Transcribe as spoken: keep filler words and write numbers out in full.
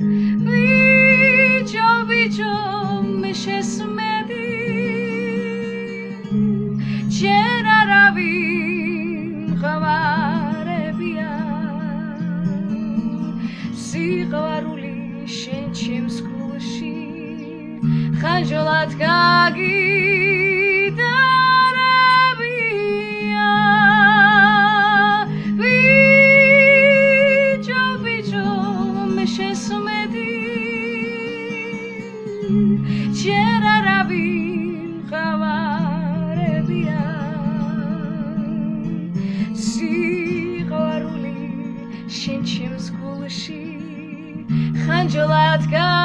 Viđo, viđo, miše smedi, čera ravim havare bijan, si havaruli šenčem skuši, hađolat kagi. Chera rabin khavare bian si kharuli shinchim skulushi khanjalat ka